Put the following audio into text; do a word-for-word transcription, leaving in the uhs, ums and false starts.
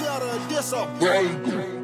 cheddar and this a bagel.